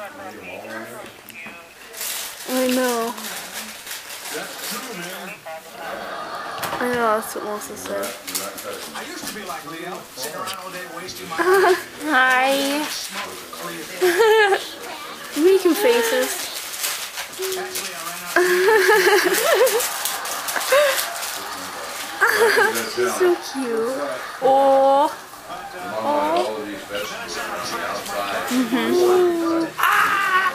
I know. I know, that's what Melissa said. I used to be like Leo, sitting around all day wasting my time. Hi. Making faces. So cute. Oh. Oh. Mm-hmm. Ah.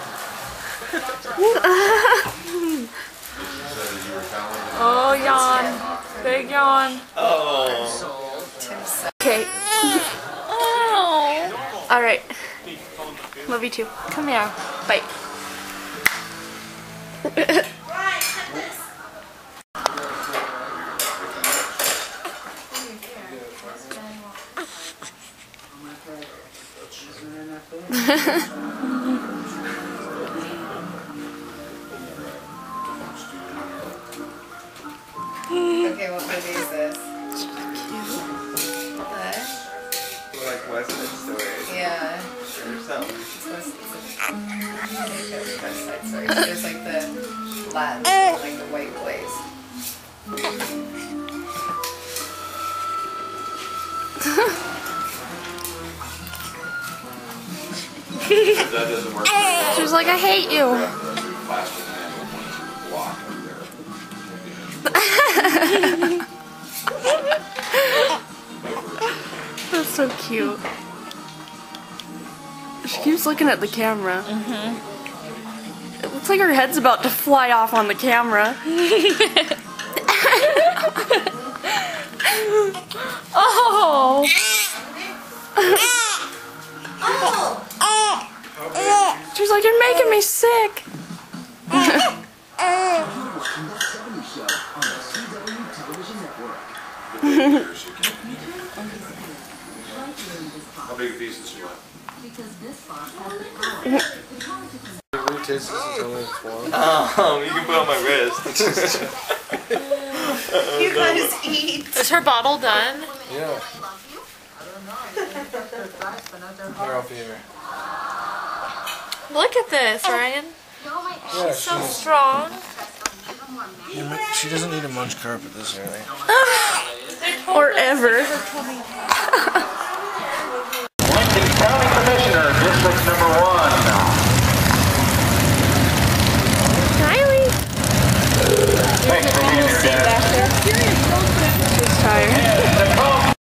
Oh, yawn. Big yawn. Oh. Okay. Oh. All right. Love you too. Come here. Bye. Ryan, cut this. Okay, what movie is this? It's cute. What? Like West Side Story. Yeah. Sure, there's like the Latin, like the white place. She was like, I hate you. That's so cute. She keeps looking at the camera. Mm-hmm. It looks like her head's about to fly off on the camera. Oh! She's like, you're making me sick. How big a piece does she want? Because this box has the power. The root is only 4. Oh, you can put on my wrist. You guys eat. Is her bottle done? Yeah. They're up here. Look at this, Ryan. Yeah, she's so strong. She doesn't need to munch carpet this early. Or ever.